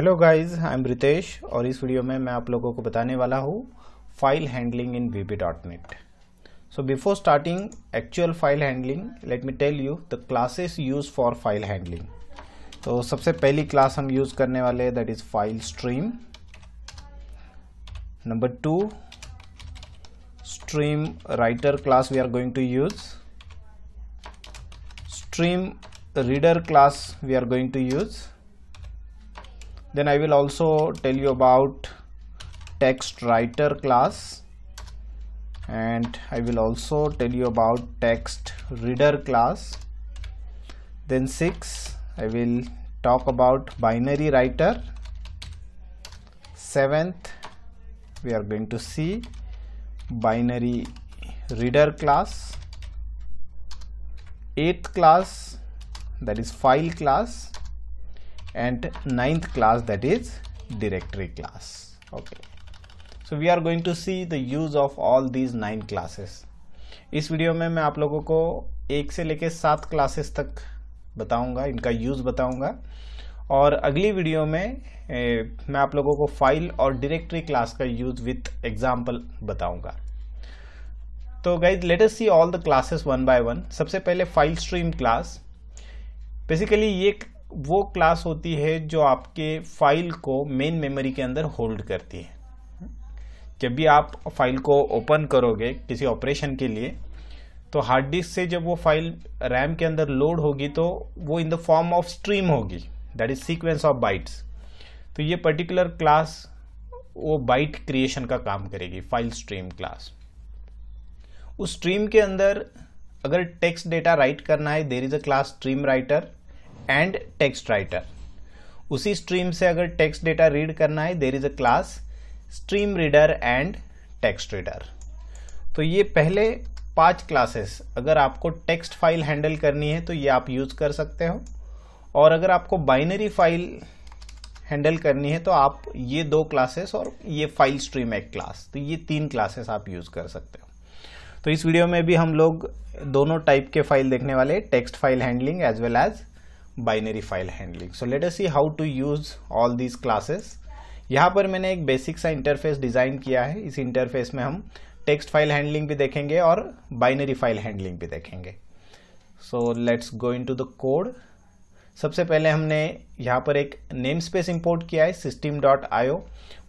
Hello guys, I am Ritesh और इस video में मैं आप लोगों को बताने वाला हूँ file handling in vb.net. So before starting actual file handling, let me tell you the classes use for file handling. तो सबसे पहली क्लास हम यूज करने वाले हैं, that is file stream. Number two, stream writer class we are going to use. Stream reader class we are going to use. Then I will also tell you about TextWriter class, and I will also tell you about TextReader class. Then 6, I will talk about BinaryWriter. 7th, we are going to see BinaryReader class. 8th class, that is file class. And 9th class, that is directory class. Okay, so we are going to see the use of all these 9 classes. इस video में मैं आप लोगों को 1 से लेकर 7 classes तक बताऊंगा, इनका यूज बताऊंगा. और अगली वीडियो में मैं आप लोगों को फाइल और डायरेक्टरी क्लास का यूज विथ एग्जाम्पल बताऊंगा. तो guys, let us see all the classes one by one. सबसे पहले फाइल स्ट्रीम क्लास. बेसिकली ये वो क्लास होती है जो आपके फाइल को मेन मेमोरी के अंदर होल्ड करती है. जब भी आप फाइल को ओपन करोगे किसी ऑपरेशन के लिए, तो हार्ड डिस्क से जब वो फाइल रैम के अंदर लोड होगी तो वो in the form of stream होगी, that is sequence of bytes. तो ये पर्टिकुलर क्लास वो बाइट क्रिएशन का काम करेगी, फाइल स्ट्रीम क्लास. उस स्ट्रीम के अंदर अगर टेक्स्ट डेटा राइट करना है, there is a class stream writer and text writer. उसी स्ट्रीम से अगर टेक्स्ट डेटा रीड करना है, there is a class stream reader and text reader. तो ये पहले 5 क्लासेस अगर आपको टेक्स्ट फाइल हैंडल करनी है तो ये आप यूज कर सकते हो. और अगर आपको बाइनरी फाइल हैंडल करनी है तो आप ये 2 क्लासेस और ये फाइल स्ट्रीम 1 क्लास, तो ये 3 क्लासेस आप यूज कर सकते हो. तो इस वीडियो में भी हम लोग दोनों टाइप के फाइल देखने वाले, text file handling as well as binary file handling. So let us see how to use all these classes. यहाँ पर मैंने एक बेसिक सा इंटरफेस डिजाइन किया है. इस इंटरफेस में हम टेक्स्ट फाइल हैंडलिंग भी देखेंगे और बाइनरी फाइल हैंडलिंग भी देखेंगे. So let's go into the code. सबसे पहले हमने यहाँ पर एक नेम स्पेस इम्पोर्ट किया है, system.io.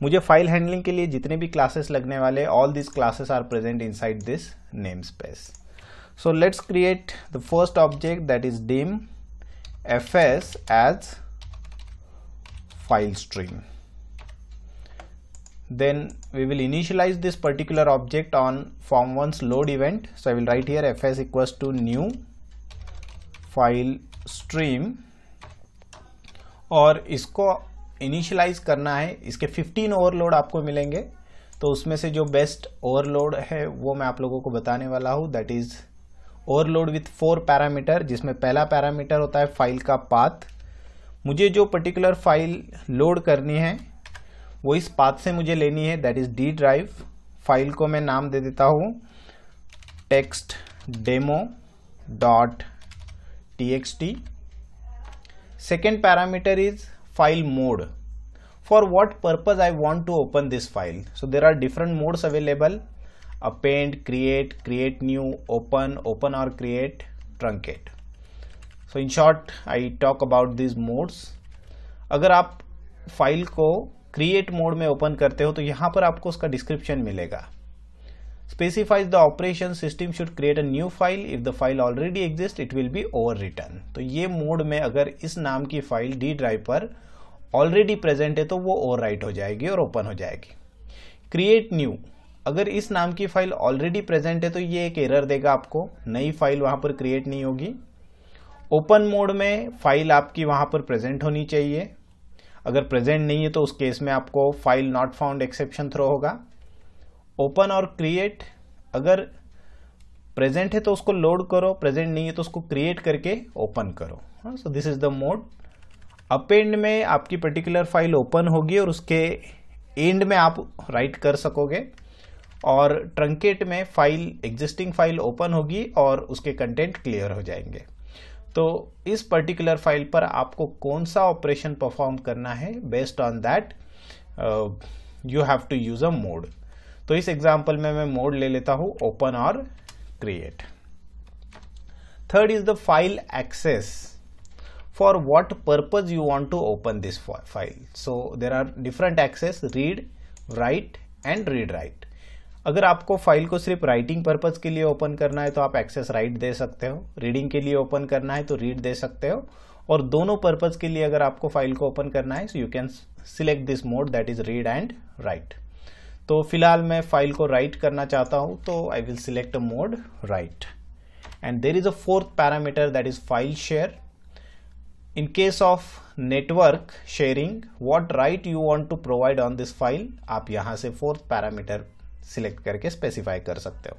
मुझे फाइल हैंडलिंग के लिए जितने भी क्लासेस लगने वाले, all these classes are present inside this namespace. So let's create the first object, that is dim fs as file stream. Then we will initialize this particular object on form1's load event. So I will write here fs equals to new file stream. और इसको initialise करना है. इसके 15 overload आपको मिलेंगे, तो उसमें से जो बेस्ट ओवरलोड है वो मैं आप लोगों को बताने वाला हूँ, that is overload with 4 parameter, जिसमें पहला पैरामीटर होता है फाइल का पाथ. मुझे जो पर्टिकुलर फाइल लोड करनी है वो इस पाथ से मुझे लेनी है, that is D drive. File को मैं नाम दे देता हूँ text demo dot txt. Second parameter is file mode. For what purpose I want to open this file. So there are different modes available: append, create, create new, open, open or create, truncate. So in short I talk about these modes. अगर आप file को create mode में open करते हो तो यहाँ पर आपको उसका description मिलेगा. Specifies the operation system should create a new file. If the file already exists, it will be overwritten. तो ये mode में अगर इस नाम की फाइल D drive पर already present है तो वो overwrite हो जाएगी और open हो जाएगी. Create new, अगर इस नाम की फाइल ऑलरेडी प्रेजेंट है तो ये एक एरर देगा आपको, नई फाइल वहां पर क्रिएट नहीं होगी. ओपन मोड में फाइल आपकी वहां पर प्रेजेंट होनी चाहिए. अगर प्रेजेंट नहीं है तो उस केस में आपको file not found exception throw होगा. ओपन और क्रिएट, अगर प्रेजेंट है तो उसको लोड करो, प्रेजेंट नहीं है तो उसको क्रिएट करके ओपन करो. So this is the mode. Append में आपकी पर्टिकुलर फाइल ओपन होगी और उसके एंड में आप राइट कर सकोगे. और ट्रंकेट में फाइल, एग्जिस्टिंग फाइल ओपन होगी और उसके कंटेंट क्लियर हो जाएंगे. तो इस पर्टिकुलर फाइल पर आपको कौन सा ऑपरेशन परफॉर्म करना है, based on that you have to use a mode. तो इस एग्जांपल में मैं मोड ले लेता हूं ओपन और create. Third is the file access, for what purpose you want to open this file. So there are different access, read, write and read write. अगर आपको फाइल को सिर्फ राइटिंग पर्पज के लिए ओपन करना है तो आप एक्सेस राइट दे सकते हो, रीडिंग के लिए ओपन करना है तो रीड दे सकते हो, और दोनों पर्पज के लिए अगर आपको फाइल को ओपन करना है so you can select this mode that is read and write. तो फिलहाल मैं फाइल को राइट करना चाहता हूं तो I will select a mode right. And there is a fourth parameter that is file share. In case of network sharing, what right you want to provide on this file, आप यहाँ से fourth parameter select करके specify कर सकते हो।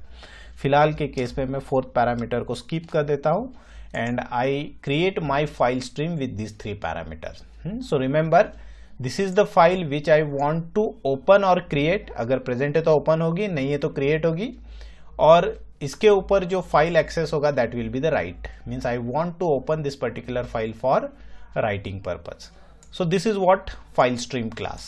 फिलहाल के case में मैं फोर्थ पैरामीटर को स्किप कर देता हूँ and I create my file stream with this three parameters. So remember this is the file which I want to open और क्रिएट। अगर प्रेजेंट है तो ओपन होगी, नहीं है तो क्रिएट होगी, और इसके ऊपर जो फाइल एक्सेस होगा that will be the write. Means I want to open this particular file for writing purpose. So this is what file stream class.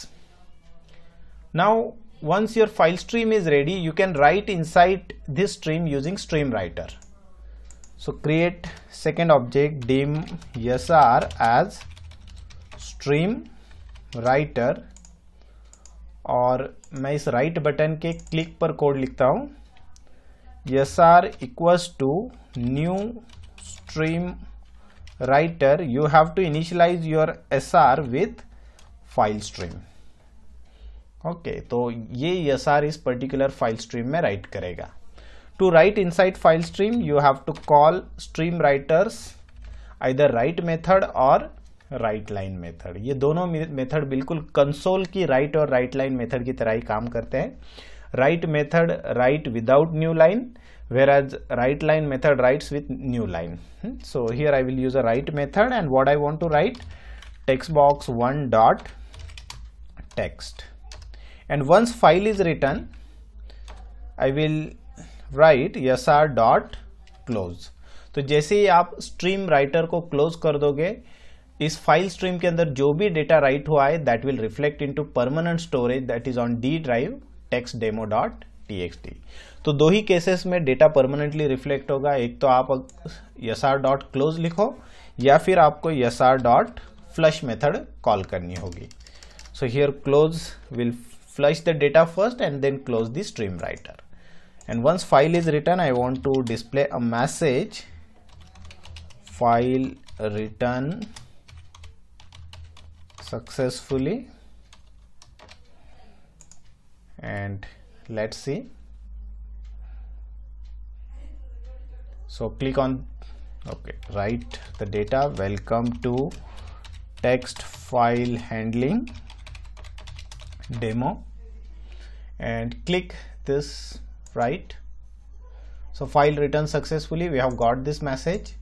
Now once your file stream is ready, you can write inside this stream using stream writer. So create second object dim sr as stream writer, और मैं इस write button के click पर code लिखता हूं sr equals to new stream writer. You have to initialize your sr with file stream. Okay, तो ये sr इस particular file stream में write करेगा. To write inside file stream, you have to call stream writers either write method और write line method. ये दोनों method बिल्कुल console की write और write line method की तरह ही काम करते हैं. Write method write without new line, whereas write line method writes with new line. So here I will use a write method, and what I want to write, text box 1 dot text. And once file is written, I will write sr dot close. तो जैसे ही आप stream writer को close कर दोगे, इस file stream के अंदर जो भी डेटा राइट हुआ है that will reflect into permanent storage that is on D drive textdemo.txt. तो दो ही केसेस में डेटा परमानेंटली रिफ्लेक्ट होगा, एक तो आप sr.close लिखो या फिर आपको sr.flush मेथड कॉल करनी होगी. So here close will flush the data first and then close the stream writer. And once file is written, I want to display a message file written successfully. And let's see. So click on okay, write the data. Welcome to text file handling demo, and click this write. So file returned successfully. We have got this message,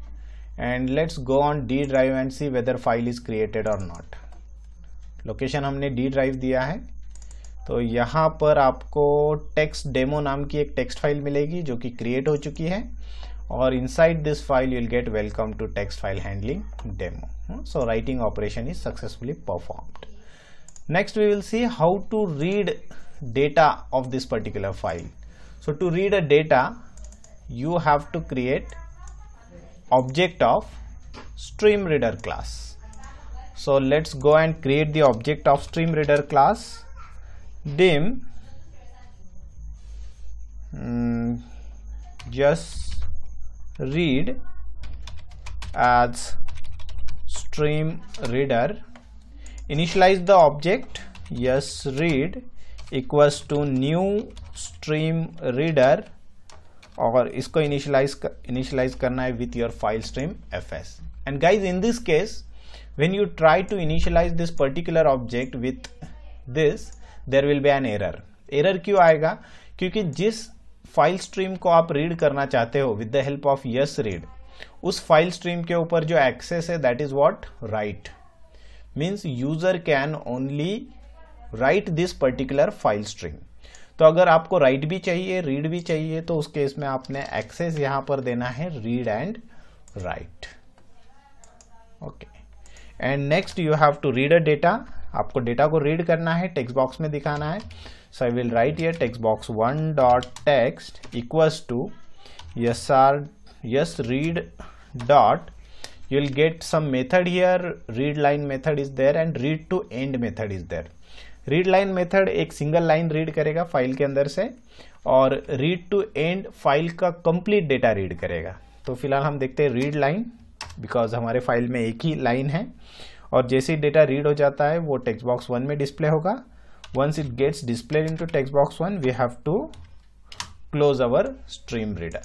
and let's go on D drive and see whether file is created or not. Location हमने D drive दिया है, तो यहाँ पर आपको text demo नाम की एक टेक्स्ट फाइल मिलेगी जो कि क्रिएट हो चुकी है, और inside this file you will get welcome to text file handling demo. So writing operation is successfully performed. Next we will see how to read data of this particular file. So to read a data you have to create object of stream reader class. So let's go and create the object of stream reader class. dim just read as stream reader. Initialize the object yes read equals to new stream reader, और इसको initialize करना है with your file stream fs. And guys, in this case when you try to initialize this particular object with this, there will be an error. Error क्यों आएगा, क्योंकि जिस file stream को आप रीड करना चाहते हो with the help of S read, उस फाइल स्ट्रीम के ऊपर जो एक्सेस है that is what write. Means user can only write this particular file stream. तो अगर आपको राइट भी चाहिए रीड भी चाहिए तो उस केस में आपने एक्सेस यहां पर देना है read and write. Okay and next you have to read a data, आपको डेटा को रीड करना है, टेक्स्ट बॉक्स में दिखाना है. So I will write here text box 1 dot text equals to S R S read dot you will get some method here. readLine method is there and readToEnd method is there. readLine method एक single line read करेगा file के अंदर से और readToEnd file का complete data read करेगा. तो फिलहाल हम देखते हैं readLine because हमारे फाइल में एक ही line है और जैसे ही data read हो जाता है वो text box 1 में display होगा. once it gets displayed into text box 1 we have to close our StreamReader.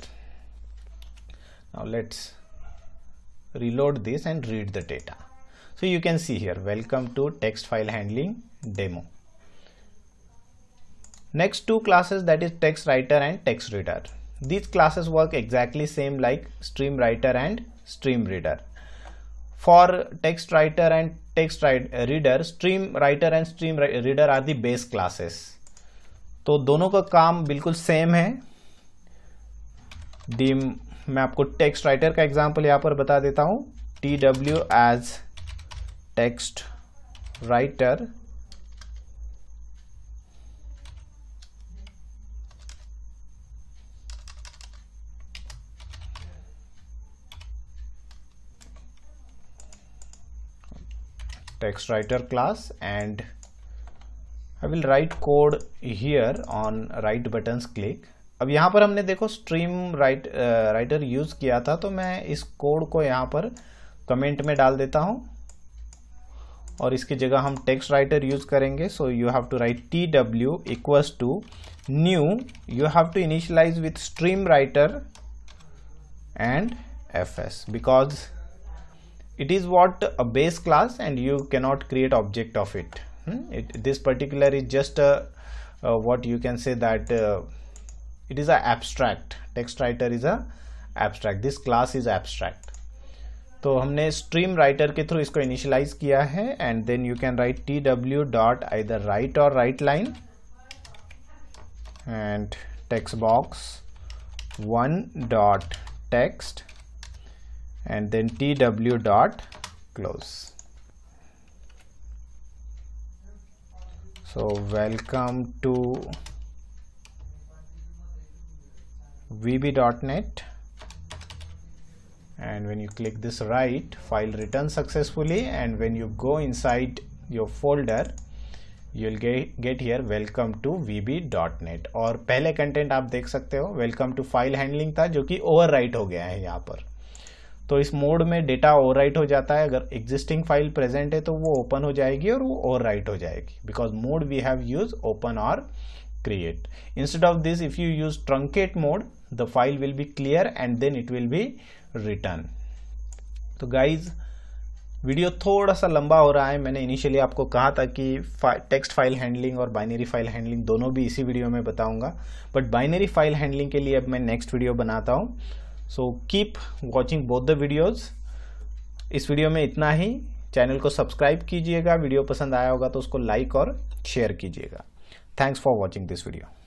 now let's reload this and read the data. so you can see here welcome to text file handling demo. next two classes that is TextWriter and TextReader. these classes work exactly same like StreamWriter and StreamReader. for TextWriter and TextReader StreamWriter and StreamReader are the base classes. तो दोनों का काम बिल्कुल same है. मैं आपको text writer का example यहाँ पर बता देता हूँ. TW as text writer class and I will write code here on right buttons click. अब यहाँ पर हमने देखो स्ट्रीम राइटर यूज किया था तो मैं इस कोड को यहाँ पर कमेंट में डाल देता हूँ और इसकी जगह हम टेक्स्ट राइटर यूज करेंगे. So you have to write TW equals to new you have to initialize with stream writer and FS because it is what a base class and you cannot create object of it. This particular is just what you can say that it is a abstract. text writer is a abstract. this class is abstract. तो हमने stream writer के through इसको initialize किया है and then you can write tw dot either right or right line and text box 1 dot text and then tw dot close. so welcome to vb.net and when you click this right file returns successfully and when you go inside your folder you'll get here welcome to vb.net. और पहले content आप देख सकते हो welcome to file handling था जो कि overwrite हो गया है यहाँ पर. तो इस मोड में डेटा overwrite हो जाता है. अगर existing फाइल प्रेजेंट है तो वो ओपन हो जाएगी और वो overwrite हो जाएगी because mode we have used open or create. instead of this if you use truncate mode the file will be clear and then it will be written. तो guys वीडियो थोड़ा सा लंबा हो रहा है. मैंने इनिशियली आपको कहा था कि टेक्स्ट फाइल हैंडलिंग और बाइनरी फाइल हैंडलिंग दोनों भी इसी वीडियो में बताऊंगा बट बाइनरी फाइल हैंडलिंग के लिए अब मैं नेक्स्ट वीडियो बनाता हूँ. So keep watching both the videos. इस वीडियो में इतना ही. चैनल को सब्सक्राइब कीजिएगा. वीडियो पसंद आया होगा तो उसको लाइक और शेयर कीजिएगा. Thanks for watching this video.